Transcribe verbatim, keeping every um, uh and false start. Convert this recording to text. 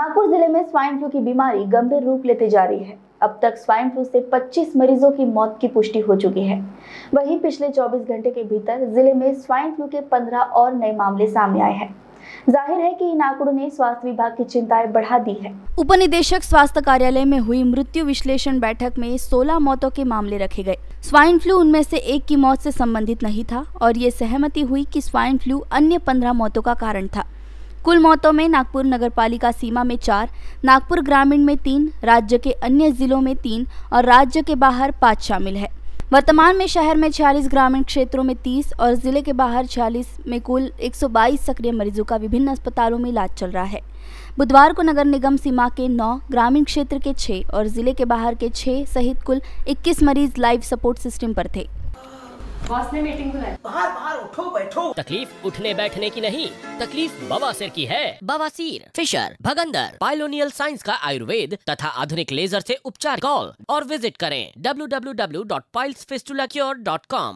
नागपुर जिले में swine flu की बीमारी गंभीर रूप लेते जा रही है। अब तक स्वाइन फ्लू से पच्चीस मरीजों की मौत की पुष्टि हो चुकी है। वहीं पिछले चौबीस घंटे के भीतर जिले में स्वाइन फ्लू के पंद्रह और नए मामले सामने आए हैं। जाहिर है कि इन आंकड़ों ने स्वास्थ्य विभाग की चिंताएं बढ़ा दी है। उपनिदेशक स्वास्थ्य कार्यालय में हुई मृत्यु विश्लेषण बैठक में सोलह मौतों के मामले रखे गए। स्वाइन फ्लू उनमें से एक की मौत से संबंधित नहीं था और ये सहमति हुई कि स्वाइन फ्लू अन्य पंद्रह मौतों का कारण था। कुल मौतों में नागपुर नगरपालिका सीमा में चार, नागपुर ग्रामीण में तीन, राज्य के अन्य जिलों में तीन और राज्य के बाहर पाँच शामिल है। वर्तमान में शहर में छियालीस, ग्रामीण क्षेत्रों में तीस और जिले के बाहर छियालीस में कुल एक सौ बाईस सक्रिय मरीजों का विभिन्न अस्पतालों में इलाज चल रहा है। बुधवार को नगर निगम सीमा के नौ, ग्रामीण क्षेत्र के छह और जिले के बाहर के छह सहित कुल इक्कीस मरीज लाइफ सपोर्ट सिस्टम पर थे। बॉस ने मीटिंग बुलाई। बाहर बाहर उठो बैठो। तकलीफ उठने बैठने की नहीं, तकलीफ बवासीर की है। बवासीर, फिशर, भगंदर, पाइलोनियल साइंस का आयुर्वेद तथा आधुनिक लेजर से उपचार। कॉल और विजिट करें W W W dot piles fistula cure dot com.